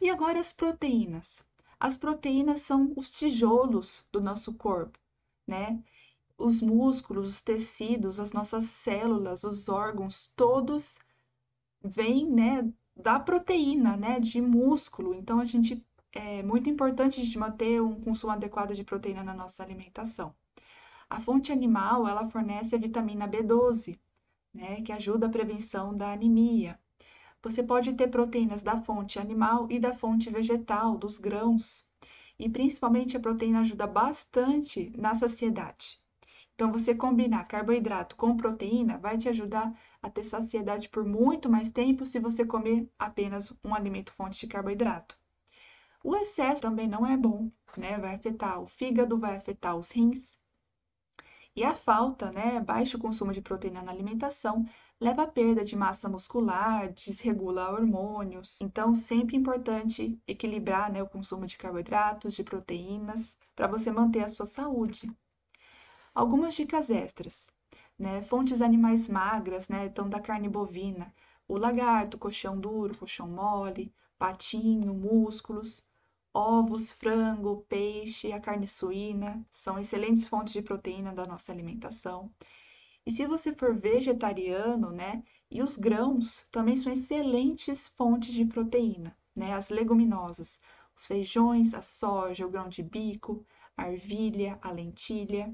E agora as proteínas. As proteínas são os tijolos do nosso corpo, né? Os músculos, os tecidos, as nossas células, os órgãos, todos vêm, né, da proteína, né, de músculo. Então, a gente é muito importante de manter um consumo adequado de proteína na nossa alimentação. A fonte animal, ela fornece a vitamina B12, né, que ajuda a prevenção da anemia. Você pode ter proteínas da fonte animal e da fonte vegetal, dos grãos. E principalmente a proteína ajuda bastante na saciedade. Então, você combinar carboidrato com proteína vai te ajudar a ter saciedade por muito mais tempo se você comer apenas um alimento fonte de carboidrato. O excesso também não é bom, né? Vai afetar o fígado, vai afetar os rins. E a falta, né, baixo consumo de proteína na alimentação, leva à perda de massa muscular, desregula hormônios. Então, sempre é importante equilibrar, né, o consumo de carboidratos, de proteínas, para você manter a sua saúde. Algumas dicas extras, né? Fontes animais magras, né? Então, da carne bovina, o lagarto, coxão duro, coxão mole, patinho, músculos. Ovos, frango, peixe, a carne suína são excelentes fontes de proteína da nossa alimentação. E se você for vegetariano, né, e os grãos também são excelentes fontes de proteína, né, as leguminosas, os feijões, a soja, o grão de bico, a ervilha, a lentilha.